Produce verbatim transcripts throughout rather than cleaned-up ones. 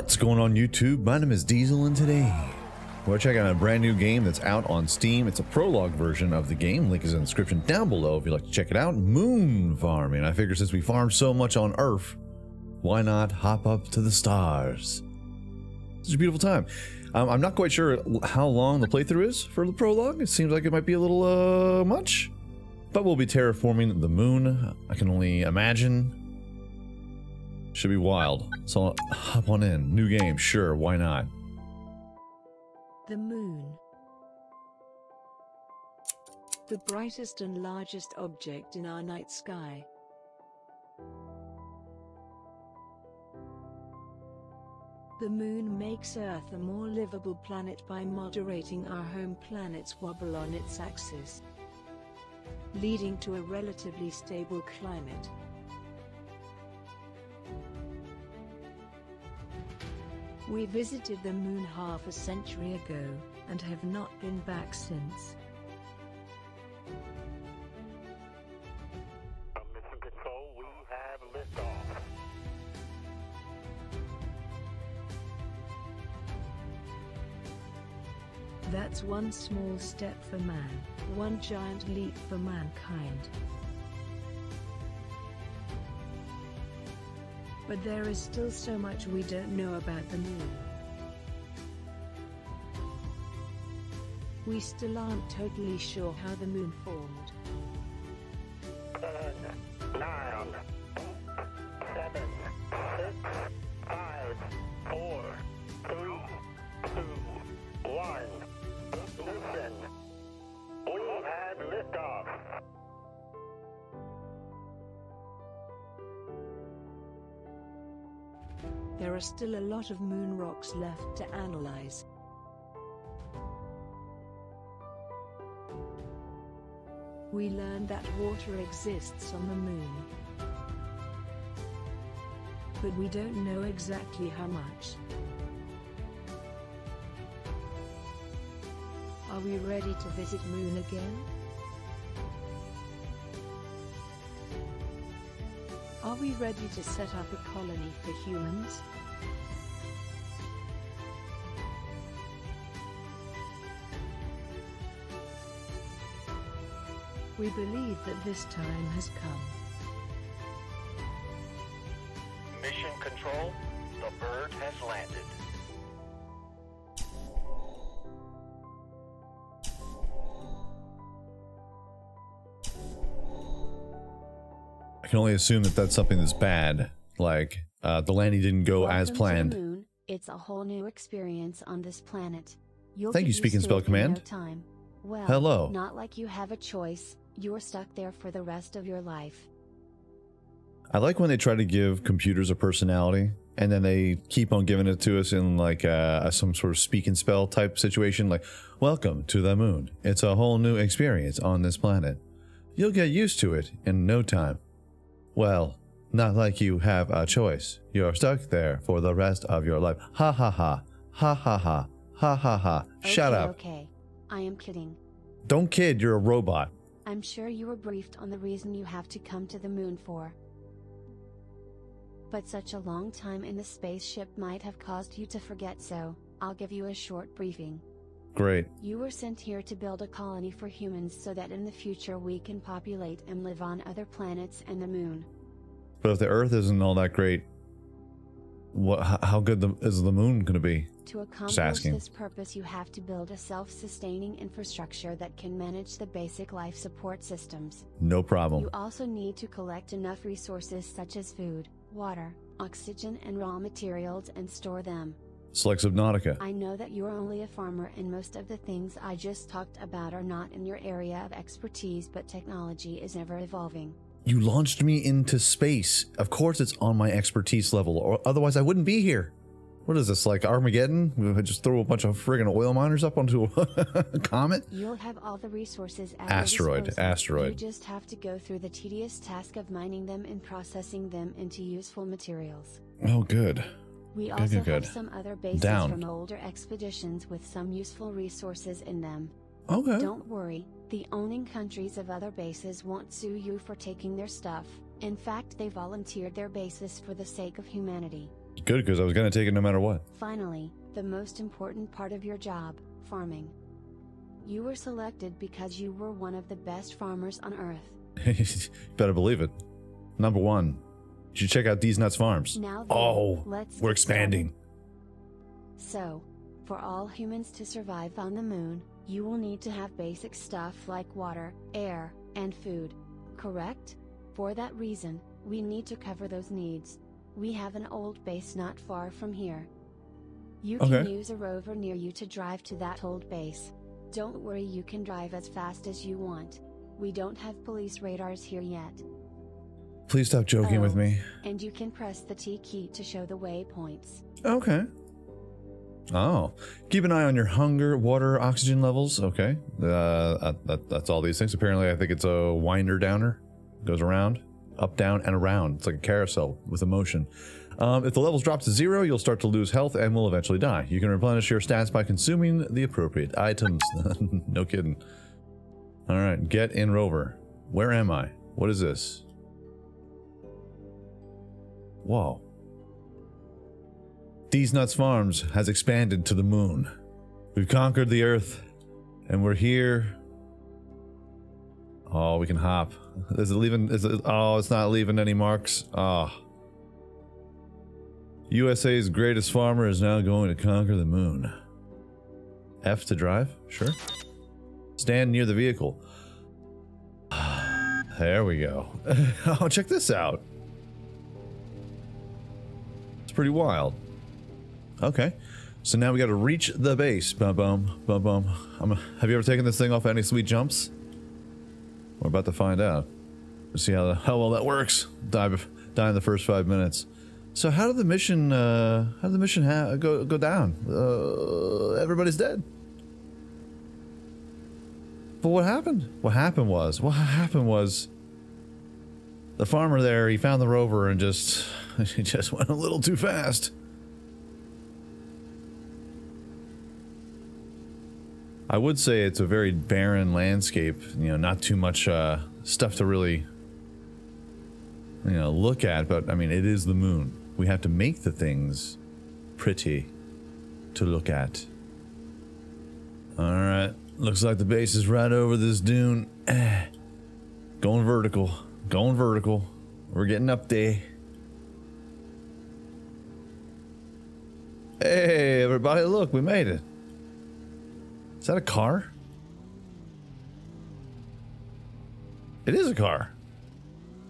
What's going on, YouTube? My name is Diesel, and today we're checking out a brand new game that's out on Steam. It's a prologue version of the game. Link is in the description down below if you'd like to check it out. Moon Farming. I figure since we farm so much on Earth, why not hop up to the stars? It's a beautiful time. Um, I'm not quite sure how long the playthrough is for the prologue. It seems like it might be a little uh, much, but we'll be terraforming the moon. I can only imagine. Should be wild. So I'll hop on in. New game, sure, why not? The moon. The brightest and largest object in our night sky. The moon makes Earth a more livable planet by moderating our home planet's wobble on its axis, leading to a relatively stable climate. We visited the moon half a century ago, and have not been back since. Mission control, we have liftoff. That's one small step for man, one giant leap for mankind. But there is still so much we don't know about the moon. We still aren't totally sure how the moon formed. Ten, nine, eight, seven, six, five, four, three, two, one. Ignition. We have liftoff. There are still a lot of moon rocks left to analyze. We learned that water exists on the moon, but we don't know exactly how much. Are we ready to visit moon again? Are we ready to set up a colony for humans? We believe that this time has come. Mission control, the bird has landed. I can only assume that that's something that's bad, like uh, the landing didn't go Welcome as planned. To the moon. It's a whole new experience on this planet. You'll Thank you, Speak and Spell Command. No time. Well, hello. Not like you have a choice. You're stuck there for the rest of your life. I like when they try to give computers a personality, and then they keep on giving it to us in like uh, some sort of Speak and Spell type situation. Like, welcome to the moon. It's a whole new experience on this planet. You'll get used to it in no time. Well, not like you have a choice. You're stuck there for the rest of your life. Ha ha ha. Ha ha ha. Ha ha ha. Okay, shut up. Okay, I am kidding. Don't kid, you're a robot. I'm sure you were briefed on the reason you have to come to the moon for. But such a long time in the spaceship might have caused you to forget, so I'll give you a short briefing. Great. You were sent here to build a colony for humans so that in the future we can populate and live on other planets and the moon. But if the Earth isn't all that great, what? How good the, is the moon going to be? To accomplish this purpose, you have to build a self-sustaining infrastructure that can manage the basic life support systems. No problem. You also need to collect enough resources such as food, water, oxygen, and raw materials and store them. It's like Subnautica. I know that you're only a farmer and most of the things I just talked about are not in your area of expertise, but technology is ever evolving. You launched me into space. Of course it's on my expertise level, or otherwise I wouldn't be here. What is this, like Armageddon? We just throw a bunch of friggin' oil miners up onto a comet? You'll have all the resources at asteroid, your asteroid. You just have to go through the tedious task of mining them and processing them into useful materials. Oh, good. We also good, good. have some other bases Down. from older expeditions with some useful resources in them. Okay. Don't worry, the owning countries of other bases won't sue you for taking their stuff. In fact, they volunteered their bases for the sake of humanity. Good, because I was going to take it no matter what. Finally, the most important part of your job, farming. You were selected because you were one of the best farmers on Earth. Better believe it. Number one, you should check out These Nuts Farms. Now then, oh, let's we're expanding. So, for all humans to survive on the moon, you will need to have basic stuff like water, air, and food, correct? For that reason, we need to cover those needs. We have an old base not far from here. You can okay. use a rover near you to drive to that old base. Don't worry, you can drive as fast as you want. We don't have police radars here yet. Please stop joking oh, with me. And you can press the T key to show the waypoints. Okay. Oh, keep an eye on your hunger, water, oxygen levels. Okay, uh, that, that's all these things. Apparently, I think it's a winder downer. Goes around, up, down, and around. It's like a carousel with a motion. Um, if the levels drop to zero, you'll start to lose health and will eventually die. You can replenish your stats by consuming the appropriate items. No kidding. All right, get in rover. Where am I? What is this? Whoa. These Nuts Farms has expanded to the moon. We've conquered the Earth, and we're here. Oh, we can hop. Is it leaving? Is it, oh, it's not leaving any marks. Ah. Oh. U S A's greatest farmer is now going to conquer the moon. F to drive? Sure. Stand near the vehicle. There we go. Oh, check this out. It's pretty wild. Okay, so now we got to reach the base. Bum bum bum bum. I'm, have you ever taken this thing off any sweet jumps? We're about to find out. We'll see how the, how well that works. Die, die in the first five minutes. So how did the mission? Uh, how did the mission ha go go down? Uh, everybody's dead. But what happened? What happened was what happened was the farmer there. He found the rover and just he just went a little too fast. I would say it's a very barren landscape, you know, not too much uh, stuff to really, you know, look at, but I mean, it is the moon. We have to make the things pretty to look at. All right, looks like the base is right over this dune. Going vertical, going vertical. We're getting up there. Hey, everybody, look, we made it. Is that a car? It is a car.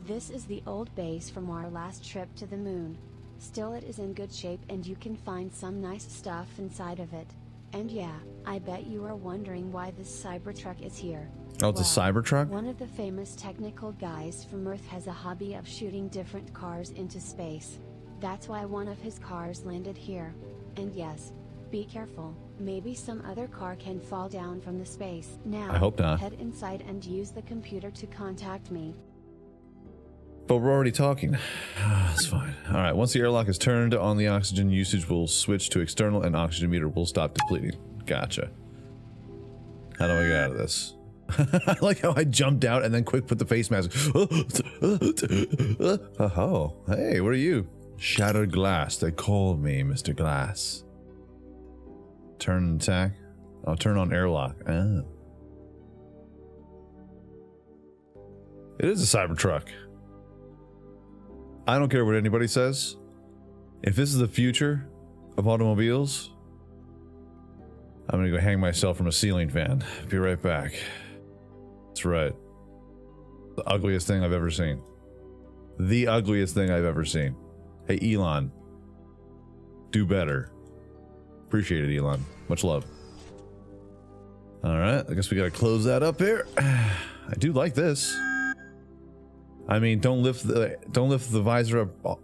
This is the old base from our last trip to the moon. Still, it is in good shape and you can find some nice stuff inside of it. And yeah, I bet you are wondering why this Cybertruck is here. Oh, it's well, a Cybertruck? One of the famous technical guys from Earth has a hobby of shooting different cars into space. That's why one of his cars landed here. And yes, be careful. Maybe some other car can fall down from the space. Now, I hope not. Head inside and use the computer to contact me. But we're already talking. That's fine. All right, once the airlock is turned on, the oxygen usage will switch to external and oxygen meter will stop depleting. Gotcha. How do I get out of this? I like how I jumped out and then quick put the face mask. Oh, hey, what are you? Shattered glass. They called me Mister Glass. Turn and attack. I'll turn on airlock. Ah. It is a Cybertruck. I don't care what anybody says. If this is the future of automobiles, I'm gonna go hang myself from a ceiling fan. Be right back. That's right. The ugliest thing I've ever seen. The ugliest thing I've ever seen. Hey, Elon. Do better. Appreciate it, Elon. Much love. Alright, I guess we gotta close that up here. I do like this. I mean, don't lift the don't lift the visor up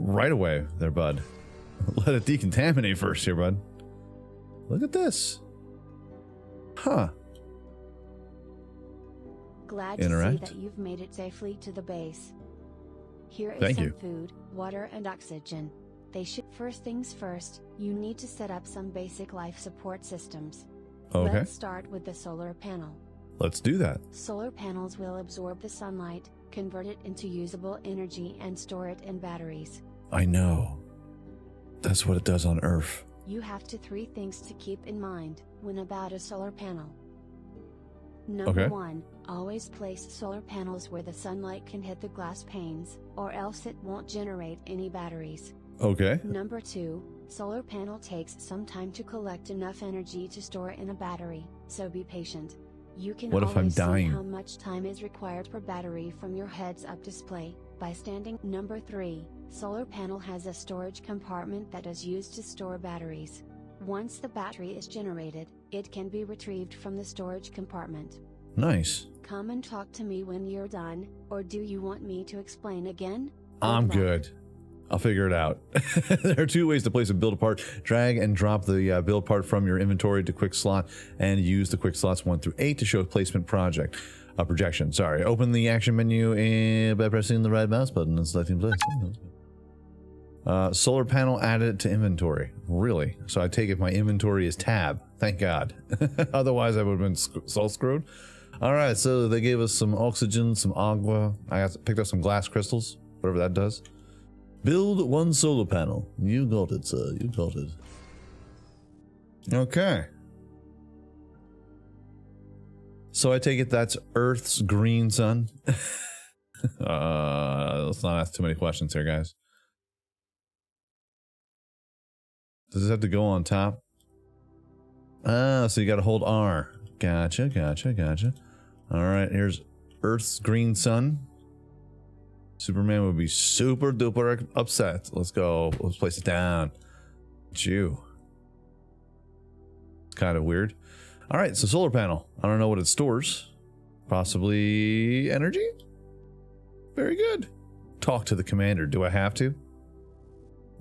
right away there, bud. Let it decontaminate first here, bud. Look at this. Huh. Glad Interact. to see that you've made it safely to the base. Here is Thank some you. food, water, and oxygen. They should. First things first, you need to set up some basic life support systems. Okay. Let's start with the solar panel. Let's do that. Solar panels will absorb the sunlight, convert it into usable energy, and store it in batteries. I know. That's what it does on Earth. You have to three things to keep in mind when about a solar panel. Number okay. one, always place solar panels where the sunlight can hit the glass panes, or else it won't generate any batteries. Okay. Number two, solar panel takes some time to collect enough energy to store in a battery, so be patient. You can what if I'm dying? See how much time is required per battery from your heads-up display by standing. Number three, solar panel has a storage compartment that is used to store batteries. Once the battery is generated, it can be retrieved from the storage compartment. Nice. Come and talk to me when you're done, or do you want me to explain again? I'm good. I'll figure it out. There are two ways to place a build part. Drag and drop the uh, build part from your inventory to quick slot and use the quick slots one through eight to show placement project. Uh, projection, sorry. Open the action menu and by pressing the right mouse button and selecting place. Uh, solar panel added to inventory. Really? So I take it my inventory is tab. Thank God. Otherwise I would have been so screwed. Alright, so they gave us some oxygen, some agua. I got, picked up some glass crystals, whatever that does. Build one solar panel. You got it, sir. You got it. Okay. So I take it that's Earth's green sun. uh, let's not ask too many questions here, guys. Does this have to go on top? Ah, so you gotta hold R. Gotcha, gotcha, gotcha. Alright, here's Earth's green sun. Superman would be super duper upset. Let's go. Let's place it down. Jew. It's kind of weird. All right, so solar panel. I don't know what it stores. Possibly energy? Very good. Talk to the commander. Do I have to?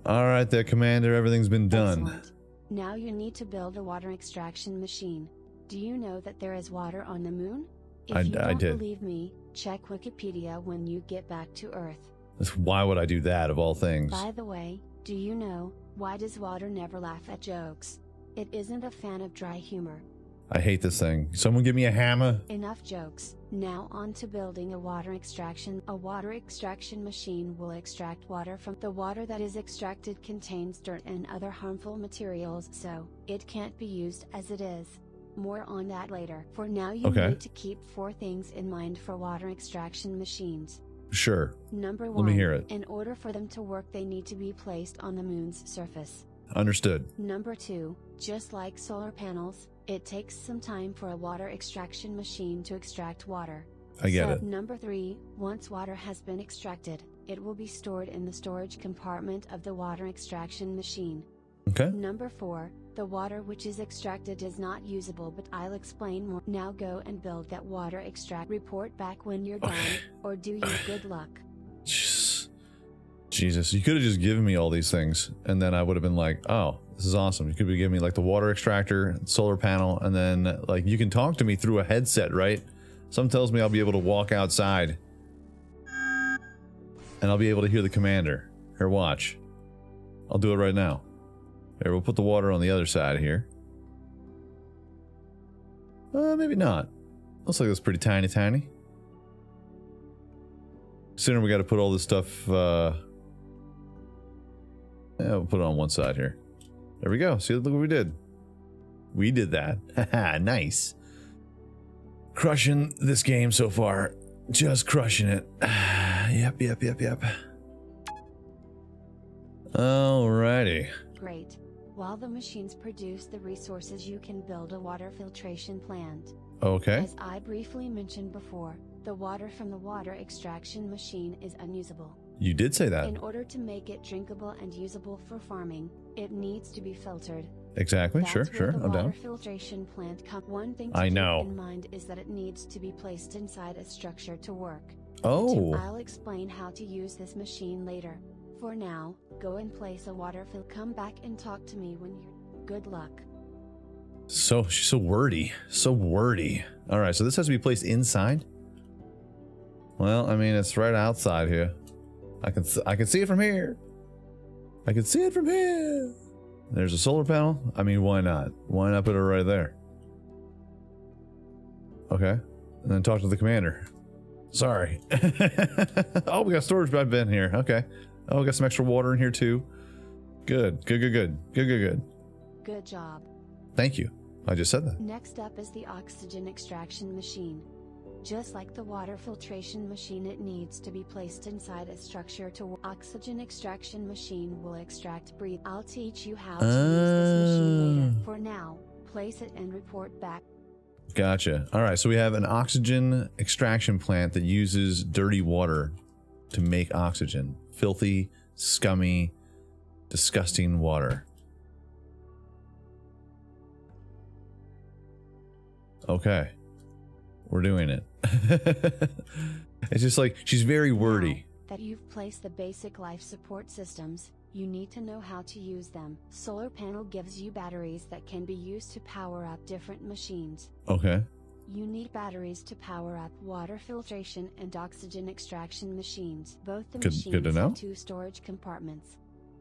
All right there, commander. Everything's been done. Excellent. Now you need to build a water extraction machine. Do you know that there is water on the moon? If I, you don't I did. Believe me, check Wikipedia when you get back to Earth. Why would I do that, of all things? By the way, do you know, why does water never laugh at jokes? It isn't a fan of dry humor. I hate this thing. Someone give me a hammer. Enough jokes. Now on to building a water extraction. A water extraction machine will extract water from the water that is extracted contains dirt and other harmful materials, so it can't be used as it is. More on that later. For now you okay. need to keep four things in mind for water extraction machines. Sure. Number one. Let me hear it. In order for them to work, they need to be placed on the moon's surface. Understood. Number two. Just like solar panels, it takes some time for a water extraction machine to extract water. I get so, it. Number three. Once water has been extracted, it will be stored in the storage compartment of the water extraction machine. Okay. Number four. The water which is extracted is not usable, but I'll explain more. Now go and build that water extract. Report back when you're done, or do you good luck. Jesus, you could have just given me all these things, and then I would have been like, oh, this is awesome. You could be giving me like the water extractor, solar panel, and then like you can talk to me through a headset, right? Some tells me I'll be able to walk outside, and I'll be able to hear the commander. Here, watch. I'll do it right now. Here, we'll put the water on the other side here. Uh, maybe not. Looks like it's pretty tiny, tiny. Sooner we got to put all this stuff, uh... yeah, we'll put it on one side here. There we go. See, look what we did. We did that. Haha, nice. Crushing this game so far. Just crushing it. Yep, yep, yep, yep. Alrighty. Great. While the machines produce the resources, you can build a water filtration plant. Okay. As I briefly mentioned before, the water from the water extraction machine is unusable. You did say that. In order to make it drinkable and usable for farming, it needs to be filtered. Exactly. That's sure, sure. I'm down. Filtration plant. One thing to I keep know. in mind is that it needs to be placed inside a structure to work. Oh. I'll explain how to use this machine later. For now, go and place a water fill. Come back and talk to me when you're... Good luck. So, she's so wordy. So wordy. Alright, so this has to be placed inside? Well, I mean, it's right outside here. I can, I can see it from here. I can see it from here. There's a solar panel. I mean, why not? Why not put it right there? Okay. And then talk to the commander. Sorry. Oh, we got storage bed in here. Okay. Oh, we got some extra water in here too. Good, good, good, good, good, good, good. Good job. Thank you. I just said that. Next up is the oxygen extraction machine. Just like the water filtration machine, it needs to be placed inside a structure to work. Oxygen extraction machine will extract breathe. I'll teach you how to uh, use this machine later. For now, place it and report back. Gotcha. All right, so we have an oxygen extraction plant that uses dirty water to make oxygen. Filthy, scummy, disgusting water. Okay. We're doing it. It's just like, she's very wordy. Now that you've placed the basic life support systems, you need to know how to use them. Solar panel gives you batteries that can be used to power up different machines. Okay. You need batteries to power up water filtration and oxygen extraction machines. Both the good, machines good to know. Have two storage compartments.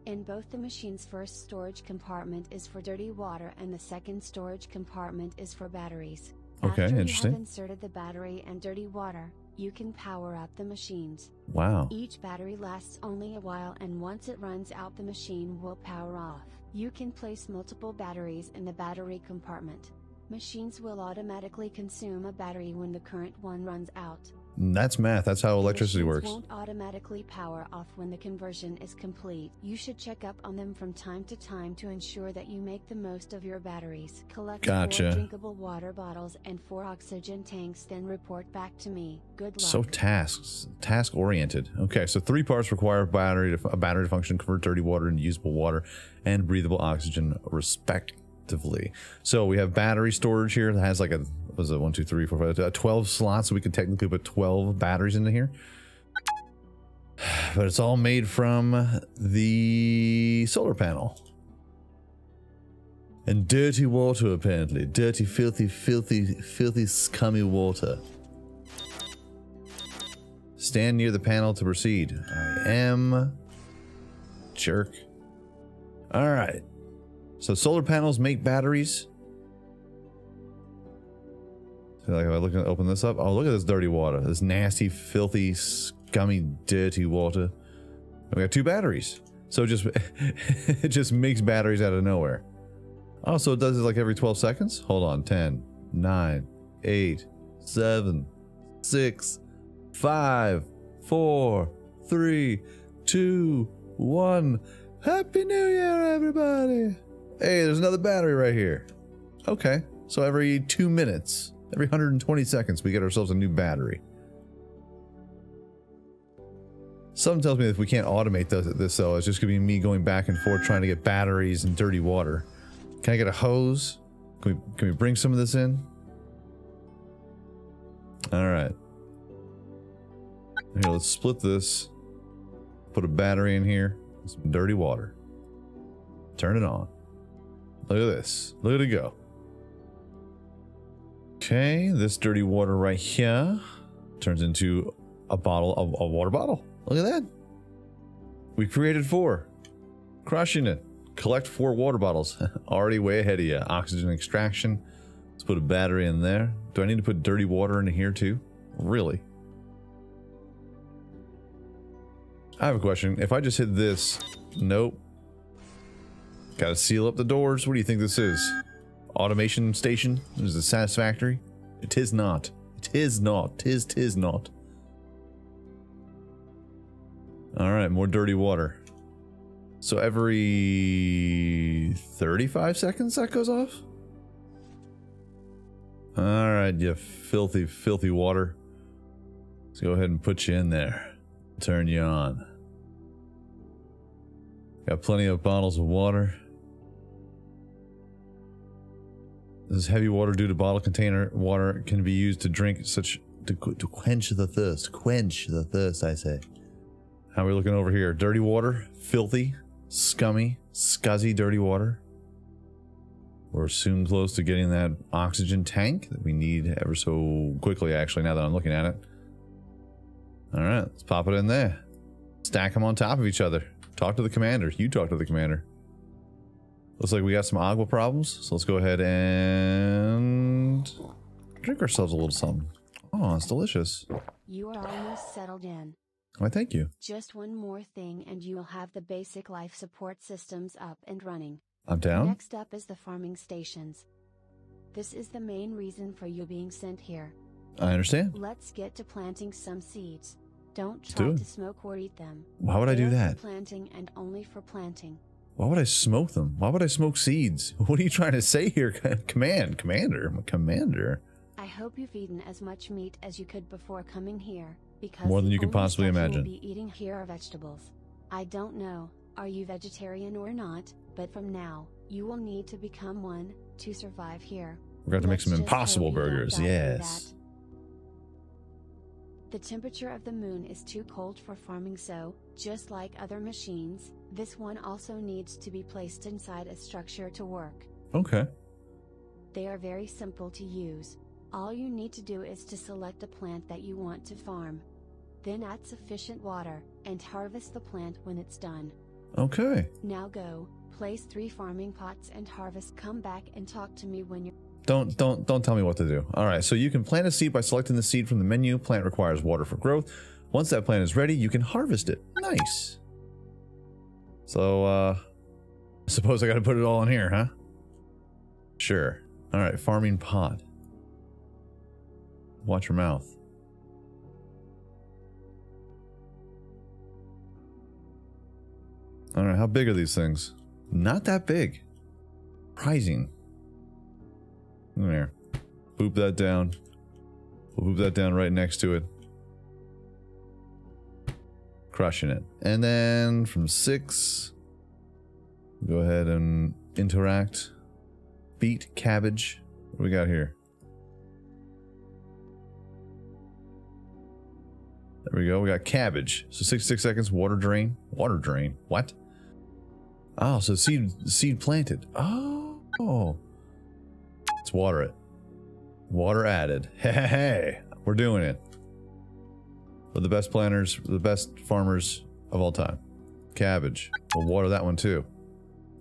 In both the machine's first storage compartment is for dirty water and the second storage compartment is for batteries. Okay, after interesting. You have inserted the battery and dirty water, you can power up the machines. Wow. Each battery lasts only a while, and once it runs out, the machine will power off. You can place multiple batteries in the battery compartment. Machines will automatically consume a battery when the current one runs out. That's math. That's how electricity works. Machines won't automatically power off when the conversion is complete. You should check up on them from time to time to ensure that you make the most of your batteries. Collect gotcha. four drinkable water bottles and four oxygen tanks, then report back to me. Good luck. So tasks, task oriented. Okay, so three parts require a battery to, a battery to function, convert dirty water into usable water and breathable oxygen, respectively. So we have battery storage here that has like a was it one two three four five twelve slots, so we can technically put twelve batteries into here. But it's all made from the solar panel. And dirty water apparently. Dirty, filthy, filthy, filthy, scummy water. Stand near the panel to proceed. I am jerk. All right. So solar panels make batteries. So like if I look and open this up, oh look at this dirty water, this nasty, filthy, scummy, dirty water. And we got two batteries, so it just it just makes batteries out of nowhere. Oh, so it does it like every twelve seconds. Hold on, ten, nine, eight, seven, six, five, four, three, two, one. Happy New Year, everybody! Hey, there's another battery right here. Okay, so every two minutes, every one hundred twenty seconds, we get ourselves a new battery. Something tells me that if we can't automate this, this though, it's just gonna be me going back and forth trying to get batteries and dirty water. Can I get a hose? Can we, can we bring some of this in? All right. Here, let's split this. Put a battery in here. Some dirty water. Turn it on. Look at this. Look at it go. Okay, this dirty water right here turns into a bottle of a water bottle. Look at that. We created four. Crushing it. Collect four water bottles. Already way ahead of you. Oxygen extraction. Let's put a battery in there. Do I need to put dirty water into here too? Really? I have a question. If I just hit this, nope. Gotta seal up the doors. What do you think this is? Automation station? Is it satisfactory? It is not. It is not. Tis, tis not. Alright, more dirty water. So every thirty-five seconds that goes off? Alright, you filthy, filthy water. Let's go ahead and put you in there. Turn you on. Got plenty of bottles of water. This heavy water due to bottle container water can be used to drink such to, to quench the thirst. Quench the thirst, I say. How are we looking over here? Dirty water, filthy, scummy, scuzzy dirty water. We're soon close to getting that oxygen tank that we need ever so quickly, actually, now that I'm looking at it. All right, let's pop it in there. Stack them on top of each other. Talk to the commander. You talk to the commander. Looks like we got some agua problems, so let's go ahead and drink ourselves a little something. Oh, it's delicious. You are almost settled in. Why, thank you. Just one more thing and you will have the basic life support systems up and running. I'm down. Next up is the farming stations. This is the main reason for you being sent here. I understand. Let's get to planting some seeds. Don't try do to smoke or eat them. Why would they I do that? For planting and only for planting. Why would I smoke them? Why would I smoke seeds? What are you trying to say here? Command, commander, I'm a commander. I hope you've eaten as much meat as you could before coming here, because more than you can possibly imagine. Be eating here are vegetables. I don't know, are you vegetarian or not? But from now, you will need to become one to survive here. We're going to make some impossible burgers. Yes. The temperature of the moon is too cold for farming, so, just like other machines, this one also needs to be placed inside a structure to work. Okay. They are very simple to use. All you need to do is to select a plant that you want to farm. Then add sufficient water, and harvest the plant when it's done. Okay. Now go, place three farming pots and harvest. Come back and talk to me when you're... Don't, don't, don't tell me what to do. All right, so you can plant a seed by selecting the seed from the menu. Plant requires water for growth. Once that plant is ready, you can harvest it. Nice. So, uh, I suppose I gotta put it all in here, huh? Sure. All right, farming pod. Watch your mouth. All right, how big are these things? Not that big. Surprising. There. Boop that down. We'll boop that down right next to it. Crushing it. And then from six, go ahead and interact. Beet, cabbage. What do we got here? There we go. We got cabbage. So sixty-six seconds. Water drain. Water drain. What? Oh, so seed seed planted. Oh. Oh. Let's water it. Water added. Hey, hey, hey, we're doing it. We're the best planters, the best farmers of all time. Cabbage. We'll water that one too.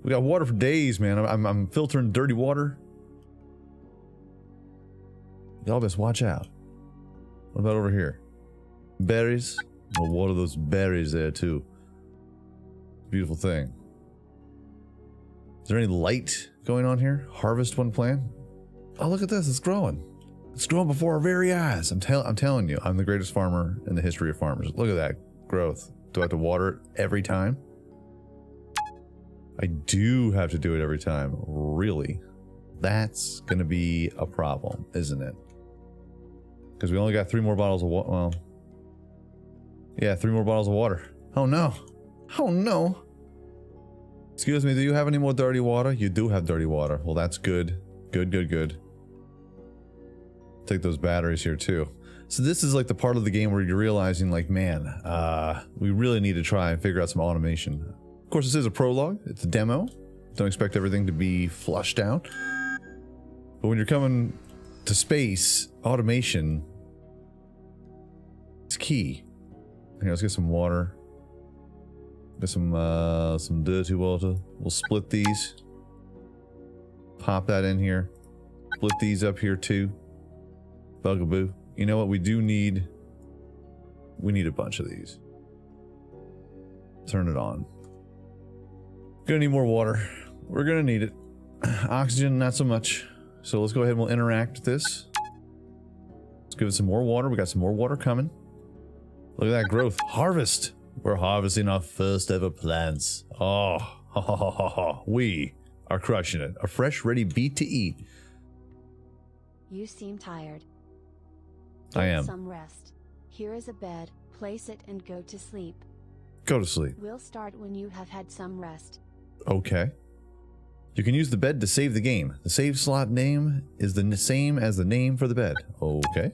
We got water for days, man. I'm, I'm, I'm filtering dirty water. Y'all best watch out. What about over here? Berries. We'll water those berries there too. Beautiful thing. Is there any light going on here? Harvest one plant. Oh, look at this, it's growing. It's growing before our very eyes. I'm, tell I'm telling you, I'm the greatest farmer in the history of farmers. Look at that growth. Do I have to water it every time? I do have to do it every time, really. That's gonna be a problem, isn't it? Because we only got three more bottles of water, well. Yeah, three more bottles of water. Oh no, oh no. Excuse me, do you have any more dirty water? You do have dirty water. Well, that's good. Good, good, good. Take those batteries here too. So this is like the part of the game where you're realizing like, man, uh, we really need to try and figure out some automation. Of course, this is a prologue. It's a demo. Don't expect everything to be flushed out. But when you're coming to space, automation is key. Here, let's get some water. Get some, uh, some dirty water. We'll split these. Pop that in here. Split these up here too. Bugaboo. You know what? We do need... We need a bunch of these. Turn it on. Gonna need more water. We're gonna need it. Oxygen, not so much. So let's go ahead and we'll interact with this. Let's give it some more water. We got some more water coming. Look at that growth. Harvest! We're harvesting our first ever plants. Oh, ha ha ha ha ha. We... are crushing it. A fresh, ready beet to eat. You seem tired. Get I am. Some rest. Here is a bed. Place it and go to sleep. Go to sleep. We'll start when you have had some rest. Okay. You can use the bed to save the game. The save slot name is the same as the name for the bed. Okay.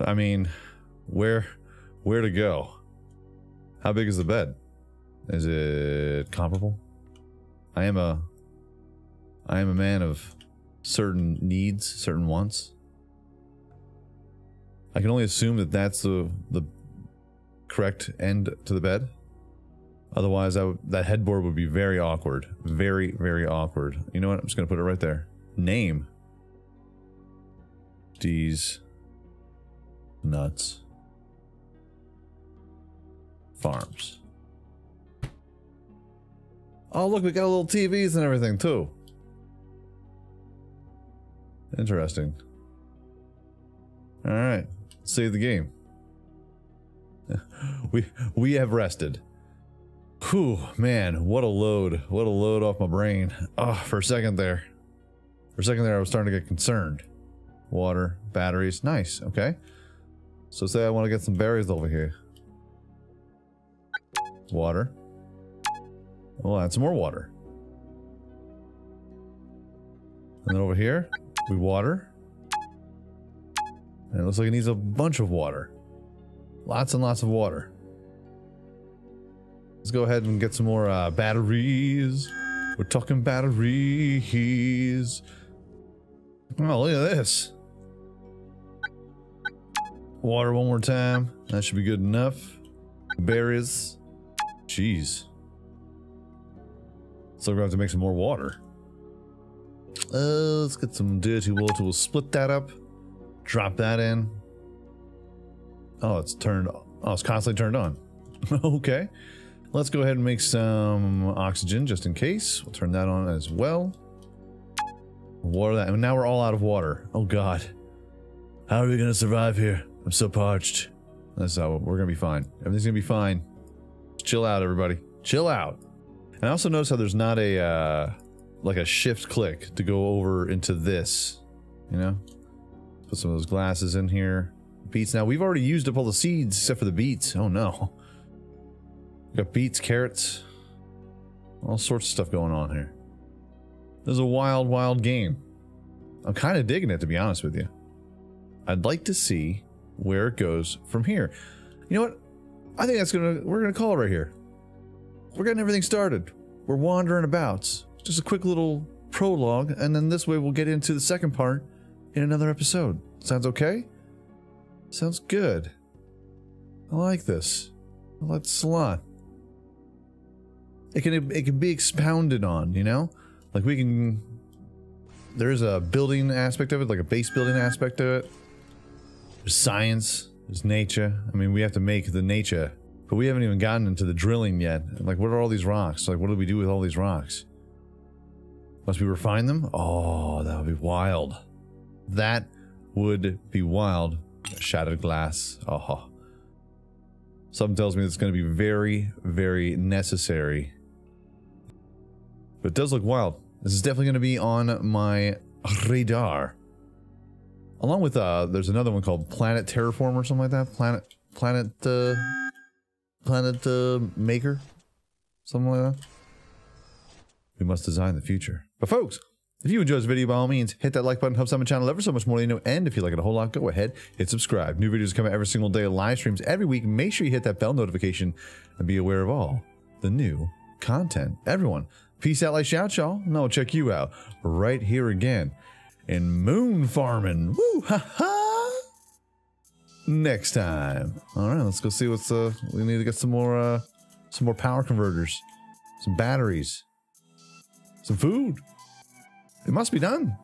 I mean, where, where to go? How big is the bed? Is it comparable? I am a, I am a man of certain needs, certain wants. I can only assume that that's the, the correct end to the bed. Otherwise, I that headboard would be very awkward. Very, very awkward. You know what? I'm just going to put it right there. Name. D's. Nuts. Farms. Oh, look, we got little T Vs and everything, too. Interesting. All right. Save the game. We we have rested. Whew, man, what a load. What a load off my brain. Oh, for a second there. For a second there, I was starting to get concerned. Water, batteries. Nice, okay. So say I want to get some berries over here. Water. We'll add some more water. And then over here, we water. And it looks like it needs a bunch of water. Lots and lots of water. Let's go ahead and get some more uh, batteries. We're talking batteries. Oh, look at this. Water one more time. That should be good enough. Berries. Jeez. So we're going to have to make some more water. Uh, let's get some dirty water. We'll split that up. Drop that in. Oh, it's turned on. Oh, it's constantly turned on. Okay. Let's go ahead and make some oxygen just in case. We'll turn that on as well. Water that. And now we're all out of water. Oh, God. How are we going to survive here? I'm so parched. That's how we're going to be fine. Everything's going to be fine. Just chill out, everybody. Chill out. And I also noticed how there's not a, uh, like a shift click to go over into this, you know? Put some of those glasses in here. Beets now. We've already used up all the seeds except for the beets. Oh no. We've got beets, carrots, all sorts of stuff going on here. This is a wild, wild game. I'm kind of digging it, to be honest with you. I'd like to see where it goes from here. You know what? I think that's gonna, we're gonna call it right here. We're getting everything started. We're wandering about. Just a quick little prologue, and then this way we'll get into the second part in another episode. Sounds okay? Sounds good. I like this. I like this a lot. It can, it can be expounded on, you know? Like we can... There is a building aspect of it, like a base building aspect of it. There's science. There's nature. I mean, we have to make the nature. But we haven't even gotten into the drilling yet. Like, what are all these rocks? Like, what do we do with all these rocks? Must we refine them? Oh, that would be wild. That would be wild. Shattered glass. Oh. Something tells me it's going to be very, very necessary. But it does look wild. This is definitely going to be on my radar. Along with, uh, there's another one called Planet Terraform or something like that. Planet, Planet, uh... Planet uh, Maker? Something like that? We must design the future. But folks, if you enjoyed this video, by all means, hit that like button, helps out my channel ever so much more than you know, and if you like it a whole lot, go ahead, hit subscribe. New videos come out every single day, live streams every week. Make sure you hit that bell notification and be aware of all the new content. Everyone, peace out, like, shout, y'all, and I'll check you out right here again in Moon Farming. Woo, ha ha! Next time. Alright, let's go see what's uh we need to get some more uh some more power converters, some batteries, some food. It must be done.